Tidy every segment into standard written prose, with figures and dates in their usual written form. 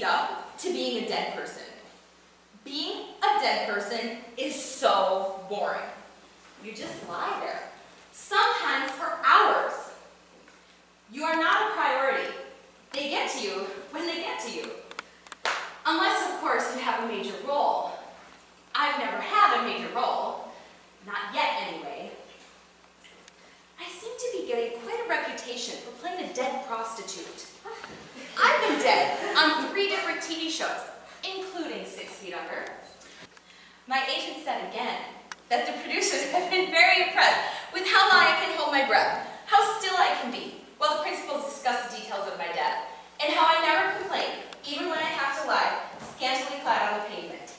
lead up to being a dead person. Being a dead person is so boring. You just lie there, sometimes for hours. You are not a priority. They get to you when they get to you. Unless, of course, you have a major role. I've never had a major role. Not yet, anyway. I seem to be getting quite a reputation for playing a dead prostitute. I've been dead on 3 different TV shows, including 6 Feet Under. My agent said again that the producers have been very impressed with how long I can hold my breath, how still I can be, while the principals discuss the details of my death, and how I never complain, even when I have to lie, scantily clad on the pavement.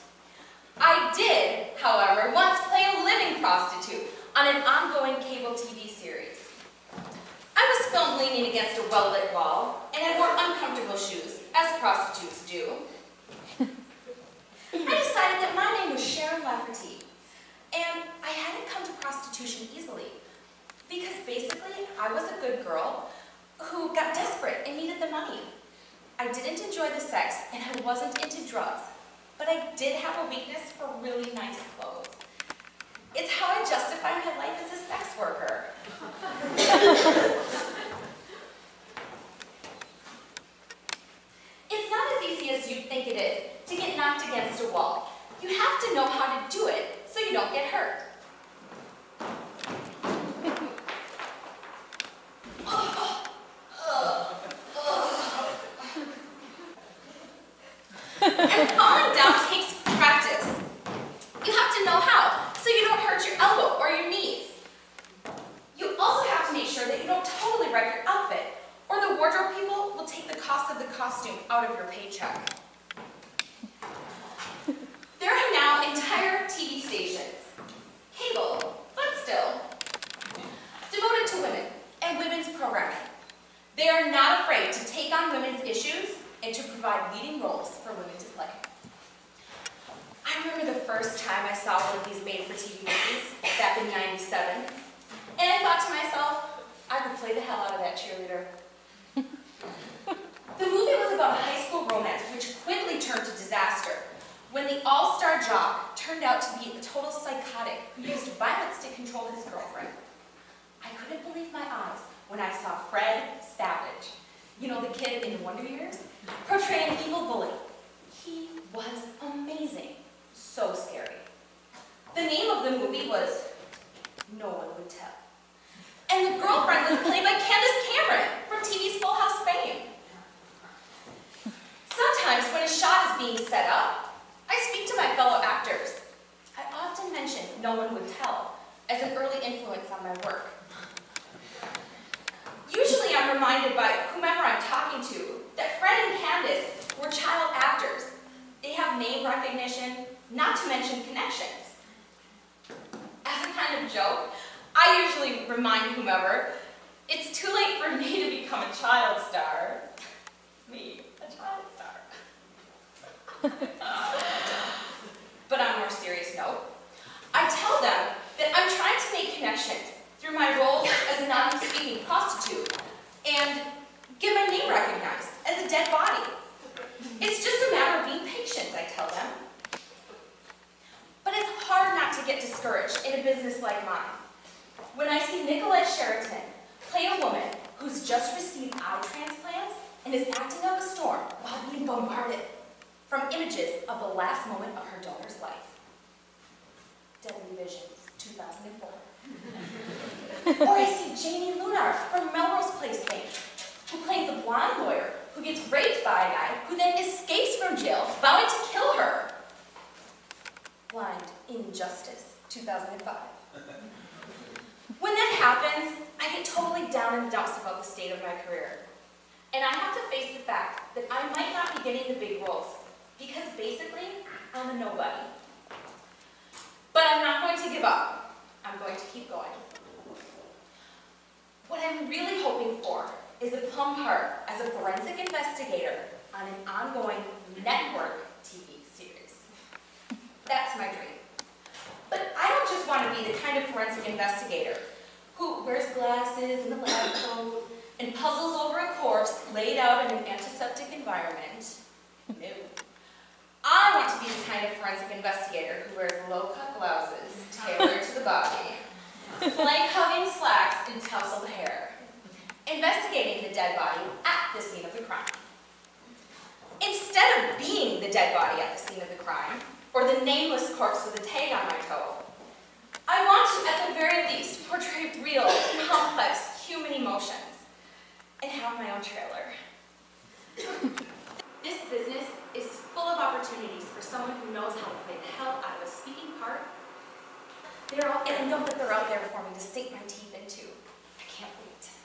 I did, however, once play a living prostitute on an ongoing cable TV series. I was filmed leaning against a well-lit wall, and I wore uncomfortable shoes, as prostitutes do. I decided that my name was Sharon Lafferty, and I hadn't come to prostitution easily, because basically I was a good girl who got desperate and needed the money. I didn't enjoy the sex, and I wasn't into drugs. But I did have a weakness for really nice clothes. It's how I justify my life as a sex worker. It's not as easy as you'd think it is to get knocked against a wall. You have to know how to do it so you don't get hurt. And falling down takes practice. You have to know how, so you don't hurt your elbow or your knees. You also have to make sure that you don't totally wreck your outfit, or the wardrobe people will take the cost of the costume out of your paycheck. There are now entire TV stations, cable, but still, devoted to women and women's programming. They are not afraid to take on women's issues and to provide leading roles for women to play. I remember the first time I saw one of these made-for-TV movies, back in '97, and I thought to myself, I could play the hell out of that cheerleader. The movie was about a high school romance, which quickly turned to disaster, when the all-star jock turned out to be a total psychotic who used violence to control his girlfriend. I couldn't believe my eyes when I saw Fred Savage, you know, the kid in Wonder Years, portraying an evil bully. He was amazing. So scary. The name of the movie was No One Would Tell. And the girlfriend was played by Candace from TV's Full House fame. Sometimes when a shot is being set up, I speak to my fellow actors. I often mention No One Would Tell as an early influence on my work. Usually I'm reminded by whomever I'm talking to that Fred and Candace were child actors. They have name recognition, not to mention connections. As a kind of joke, I usually remind whomever, it's too late for me to become a child star. Me, a child star. But on a more serious note, I tell them that I'm trying to make connections through my role as a non-speaking prostitute, and get my name recognized as a dead body. It's just a matter of being patient, I tell them. But it's hard not to get discouraged in a business like mine. When I see Nicolette Sheraton play a woman who's just received eye transplants and is acting up a storm while being bombarded from images of the last moment of her daughter's life. Deadly Visions, 2004. Or I see Jamie Lunar from Melrose Place fame, who plays a blonde lawyer who gets raped by a guy who then escapes from jail, vowing to kill her. Blind Injustice, 2005. When that happens, I get totally down in the dumps about the state of my career. And I have to face the fact that I might not be getting the big roles, because basically, I'm a nobody. But I'm not going to give up. I'm going to keep going. What I'm really hoping for is a plum part as a forensic investigator on an ongoing network TV series. That's my dream. But I don't just want to be the kind of forensic investigator who wears glasses and a lab coat and puzzles over a corpse laid out in an antiseptic environment. No. I want to be the kind of forensic investigator who wears low-cut blouses tailored to the body, flank-hugging slacks, and tousled hair, investigating the dead body at the scene of the crime. Instead of being the dead body at the scene of the crime, or the nameless corpse with a tag on my toe, I want to, at the very least, portray real, complex human emotions and have my own trailer. This business is full of opportunities for someone who knows how to play the hell out of a speaking part. And I know that they're out there for me to sink my teeth into. I can't wait.